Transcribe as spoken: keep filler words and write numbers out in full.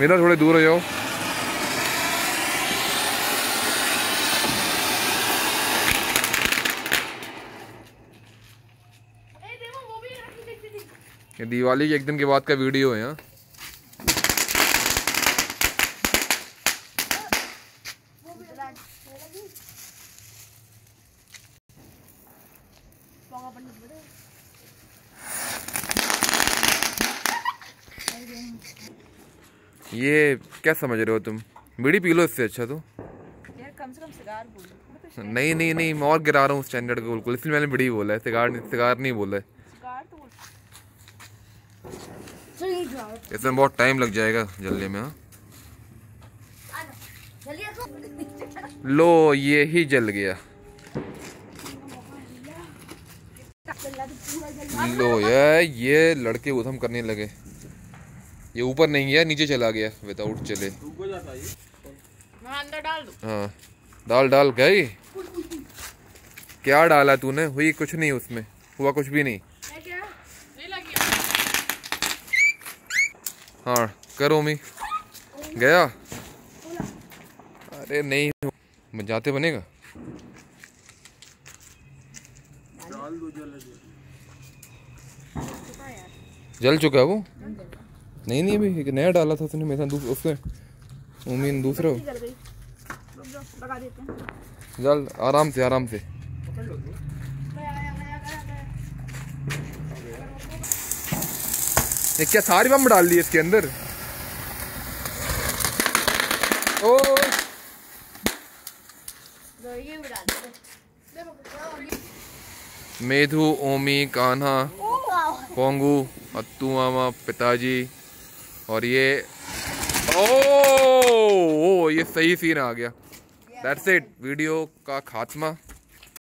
मेरा थोड़े दूर हो जाओ। ये दिवाली के एक दिन के बाद का वीडियो है। ये क्या समझ रहे हो तुम, बीड़ी पी लो इससे अच्छा तो यार कम से कम सिगार बोलो। नहीं नहीं नहीं मैं और गिरा रहा हूँ स्टैंडर्ड को बिल्कुल, इसलिए मैंने बीड़ी बोला है, सिगार नहीं, सिगार नहीं बोला है। इसमें बहुत टाइम लग जाएगा जलने में। लो ये ही जल गया। लो यार ये लड़के उधम करने लगे, ये ऊपर नहीं गया नीचे चला गया विदाउट चले। अंदर डाल दो। हाँ डाल डाल गई। क्या डाला तूने? हुई कुछ नहीं, उसमें हुआ कुछ भी नहीं। क्या? नहीं लगी। हाँ करो मी गया। अरे नहीं जाते बनेगा। डाल दो, जल चुका यार। जल चुका है वो। नहीं नहीं अभी एक नया डाला था उसने मेरे साथ, उसने उम्मीद दूसरा लगा देते हैं। जल आराम से आराम से। ये क्या सारी बम डाल दी इसके अंदर? ओ मेधू ओमी कान्हा पोंगू अत्तू मामा पिताजी और ये ओ, ओ, ओ ये सही सीन आ गया। दैट्स इट, वीडियो का खात्मा।